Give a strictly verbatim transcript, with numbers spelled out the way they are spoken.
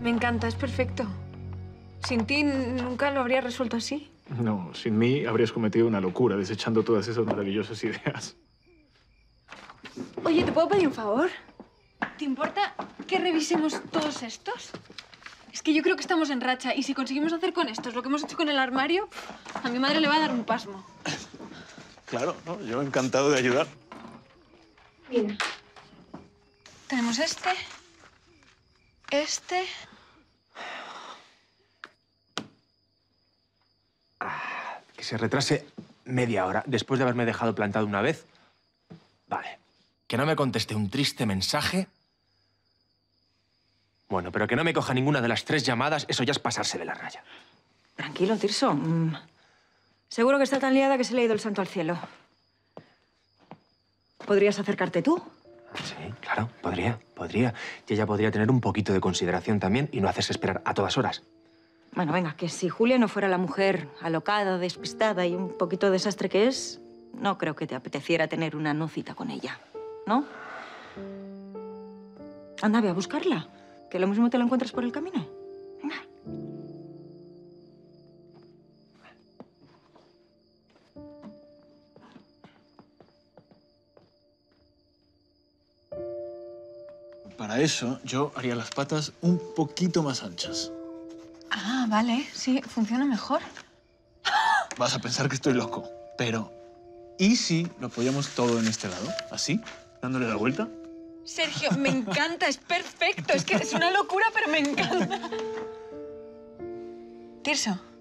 Me encanta, es perfecto. Sin ti nunca lo habría resuelto así. No, sin mí habrías cometido una locura desechando todas esas maravillosas ideas. Oye, ¿te puedo pedir un favor? ¿Te importa que revisemos todos estos? Es que yo creo que estamos en racha y si conseguimos hacer con estos lo que hemos hecho con el armario, a mi madre le va a dar un pasmo. Claro, ¿no? Yo encantado de ayudar. Mira. Tenemos este, este... Que se retrase media hora después de haberme dejado plantado una vez. Vale. Que no me conteste un triste mensaje. Bueno, pero que no me coja ninguna de las tres llamadas, eso ya es pasarse de la raya. Tranquilo, Tirso. Mm. Seguro que está tan liada que se le ha ido el santo al cielo. ¿Podrías acercarte tú? Sí, claro, podría, podría. Y ella podría tener un poquito de consideración también y no hacerse esperar a todas horas. Bueno, venga, que si Julia no fuera la mujer alocada, despistada y un poquito desastre que es, no creo que te apeteciera tener una no cita con ella, ¿no? Anda, ve a buscarla, que lo mismo te la encuentras por el camino. Venga. Para eso, yo haría las patas un poquito más anchas. Ah, vale. Sí, funciona mejor. Vas a pensar que estoy loco, pero... ¿Y si lo apoyamos todo en este lado? ¿Así? ¿Dándole la vuelta? Sergio, me encanta. Es perfecto. Es que es una locura, pero me encanta. Tirso.